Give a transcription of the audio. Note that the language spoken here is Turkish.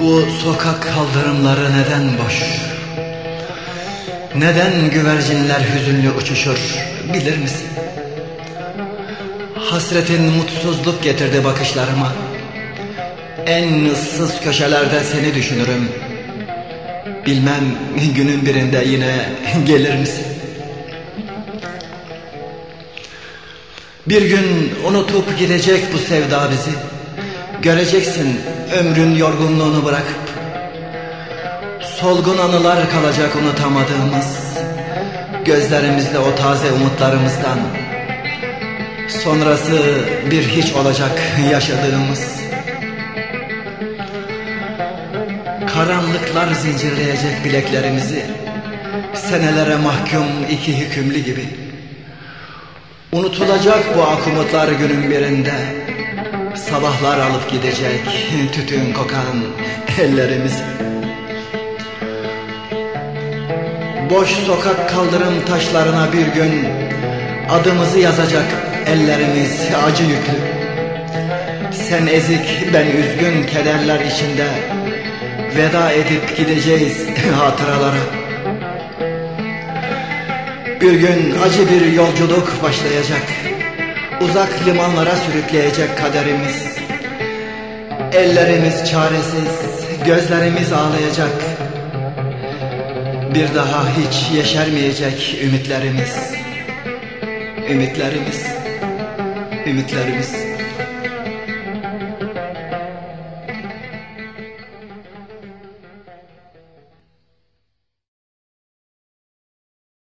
Bu sokak kaldırımları neden boş? Neden güvercinler hüzünlü uçuşur bilir misin? Hasretin mutsuzluk getirdi bakışlarıma. En ıssız köşelerde seni düşünürüm. Bilmem günün birinde yine gelir misin? Bir gün unutup gidecek bu sevda bizi. Göreceksin ömrün yorgunluğunu bırakıp. Solgun anılar kalacak unutamadığımız. Gözlerimizde o taze umutlarımızdan. Sonrası bir hiç olacak yaşadığımız. Karanlıklar zincirleyecek bileklerimizi. Senelere mahkum iki hükümlü gibi. Unutulacak bu ak umutlar günün birinde. Sabahlar alıp gidecek tütün kokan ellerimiz. Boş sokak kaldırım taşlarına bir gün adımızı yazacak ellerimiz acı yüklü. Sen ezik, ben üzgün kederler içinde veda edip gideceğiz hatıralara. Bir gün acı bir yolculuk başlayacak. Uzak limanlara sürükleyecek kaderimiz. Ellerimiz çaresiz, gözlerimiz ağlayacak. Bir daha hiç yeşermeyecek ümitlerimiz. Ümitlerimiz.